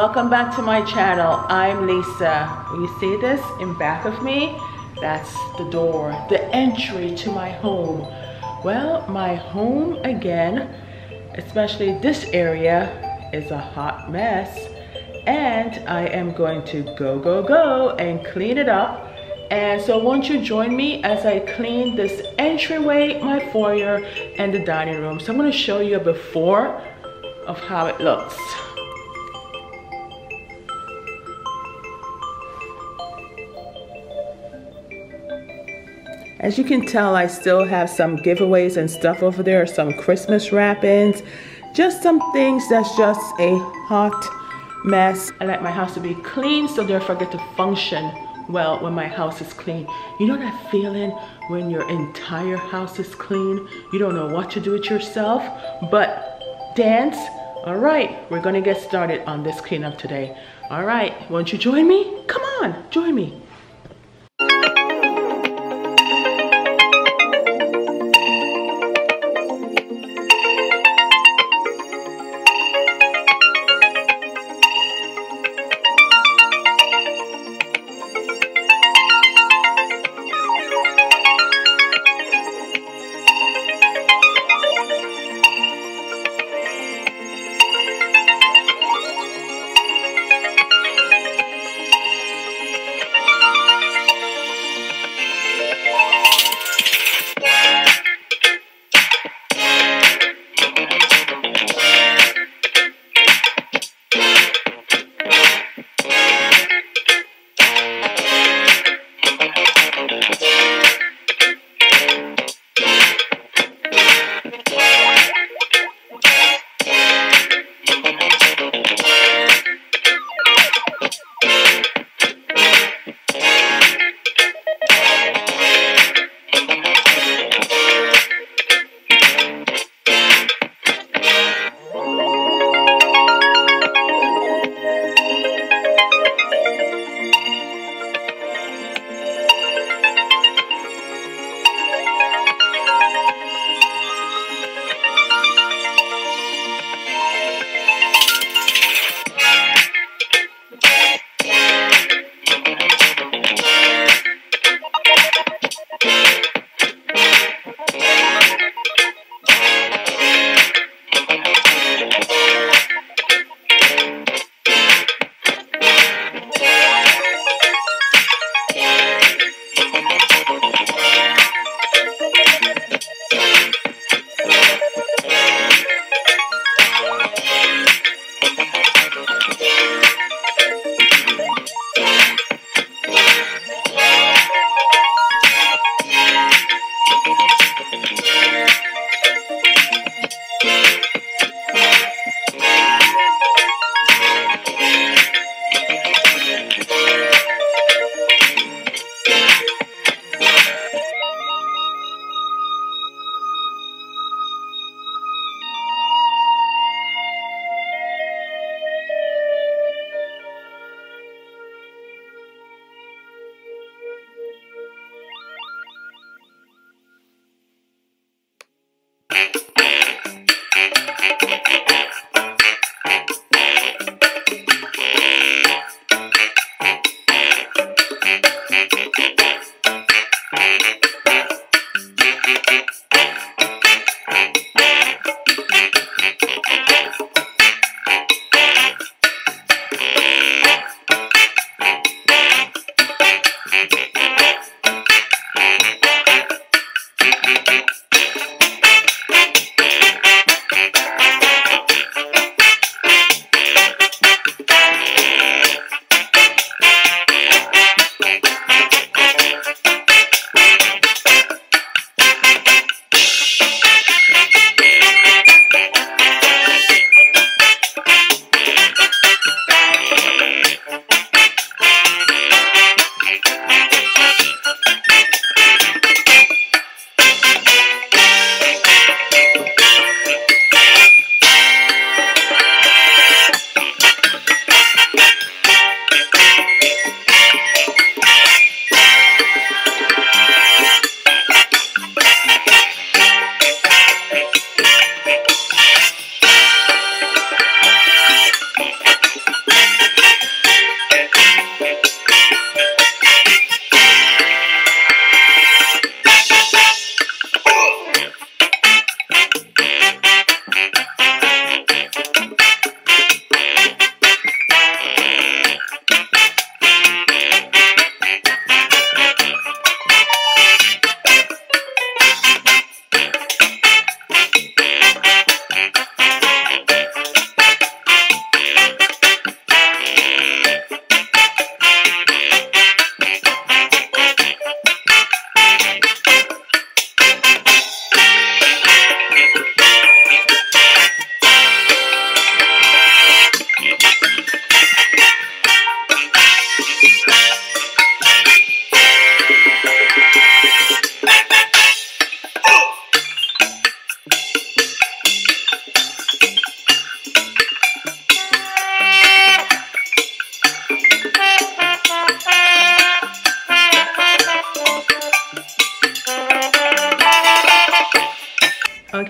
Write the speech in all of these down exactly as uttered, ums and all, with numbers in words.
welcome back to my channel. I'm Lisa. When you see this in back of me, that's the door, the entry to my home. Well, my home again, especially this area, is a hot mess, and I am going to go go go and clean it up. And so won't you join me as I clean this entryway, my foyer, and the dining room. So I'm going to show you a before of how it looks. As you can tell, I still have some giveaways and stuff over there, some Christmas wrappings, just some things that's just a hot mess. I like my house to be clean, so therefore I get to function well when my house is clean. You know that feeling when your entire house is clean? You don't know what to do with yourself, but dance. All right, we're gonna get started on this cleanup today. All right, won't you join me? Come on, join me.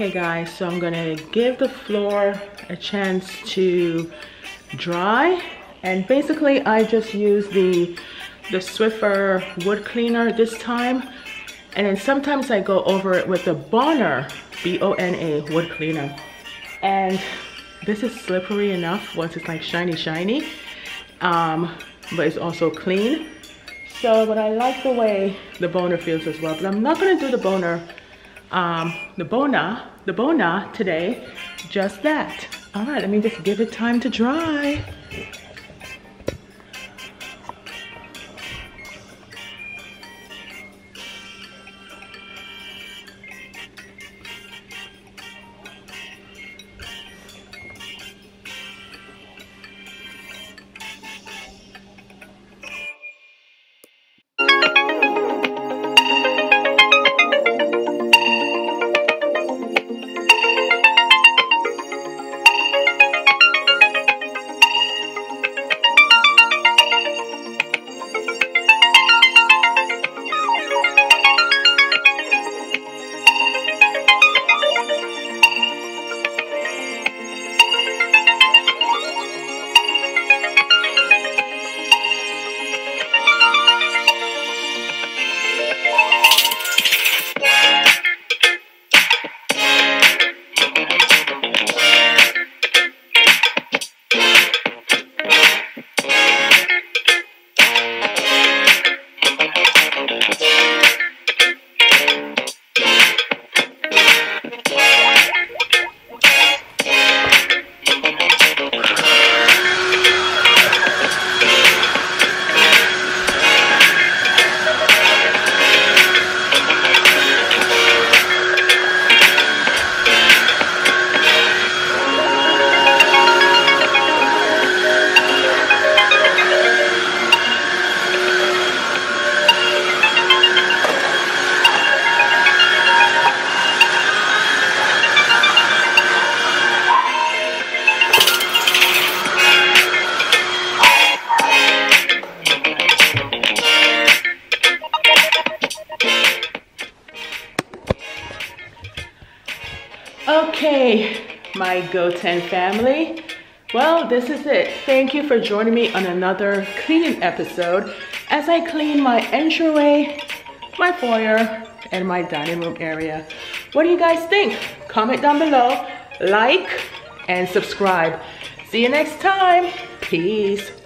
Okay guys, so I'm gonna give the floor a chance to dry, and basically I just use the the Swiffer wood cleaner this time, and then sometimes I go over it with the Bona B O N A wood cleaner. And this is slippery enough once it's like shiny shiny, um, but it's also clean. So, but I like the way the Bona feels as well. But I'm not gonna do the Bona, um, the Bona, the Bona today, just that. All right, let me just give it time to dry. Okay, my Go ten family, well, this is it. Thank you for joining me on another cleaning episode as I clean my entryway, my foyer, and my dining room area. What do you guys think? Comment down below, like, and subscribe. See you next time. Peace.